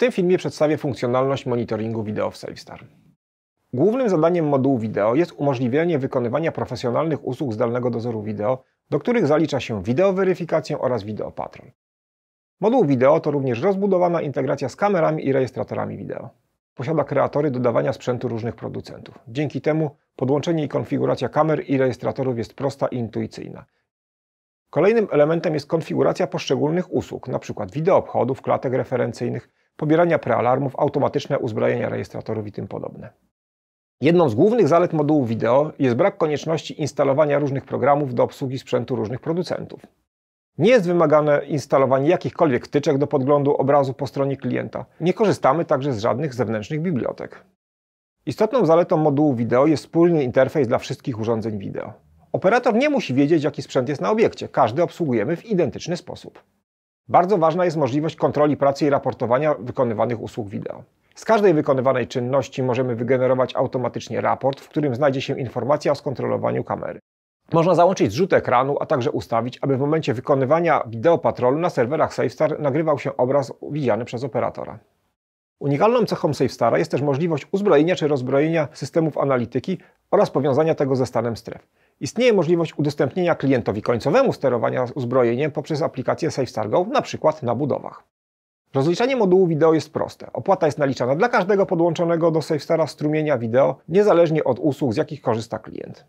W tym filmie przedstawię funkcjonalność monitoringu wideo w Safestar. Głównym zadaniem modułu wideo jest umożliwienie wykonywania profesjonalnych usług zdalnego dozoru wideo, do których zalicza się wideoweryfikację oraz wideopatrol. Moduł wideo to również rozbudowana integracja z kamerami i rejestratorami wideo. Posiada kreatory dodawania sprzętu różnych producentów. Dzięki temu podłączenie i konfiguracja kamer i rejestratorów jest prosta i intuicyjna. Kolejnym elementem jest konfiguracja poszczególnych usług, np. wideoobchodów, klatek referencyjnych, pobierania prealarmów, automatyczne uzbrajania rejestratorów i tym podobne. Jedną z głównych zalet modułu wideo jest brak konieczności instalowania różnych programów do obsługi sprzętu różnych producentów. Nie jest wymagane instalowanie jakichkolwiek wtyczek do podglądu obrazu po stronie klienta. Nie korzystamy także z żadnych zewnętrznych bibliotek. Istotną zaletą modułu wideo jest wspólny interfejs dla wszystkich urządzeń wideo. Operator nie musi wiedzieć, jaki sprzęt jest na obiekcie. Każdy obsługujemy w identyczny sposób. Bardzo ważna jest możliwość kontroli pracy i raportowania wykonywanych usług wideo. Z każdej wykonywanej czynności możemy wygenerować automatycznie raport, w którym znajdzie się informacja o skontrolowaniu kamery. Można załączyć zrzut ekranu, a także ustawić, aby w momencie wykonywania wideopatrolu na serwerach Safestar nagrywał się obraz widziany przez operatora. Unikalną cechą Safestara jest też możliwość uzbrojenia czy rozbrojenia systemów analityki oraz powiązania tego ze stanem stref. Istnieje możliwość udostępnienia klientowi końcowemu sterowania uzbrojeniem poprzez aplikację Safestar Go, np. na budowach. Rozliczanie modułu wideo jest proste. Opłata jest naliczana dla każdego podłączonego do Safestara strumienia wideo, niezależnie od usług, z jakich korzysta klient.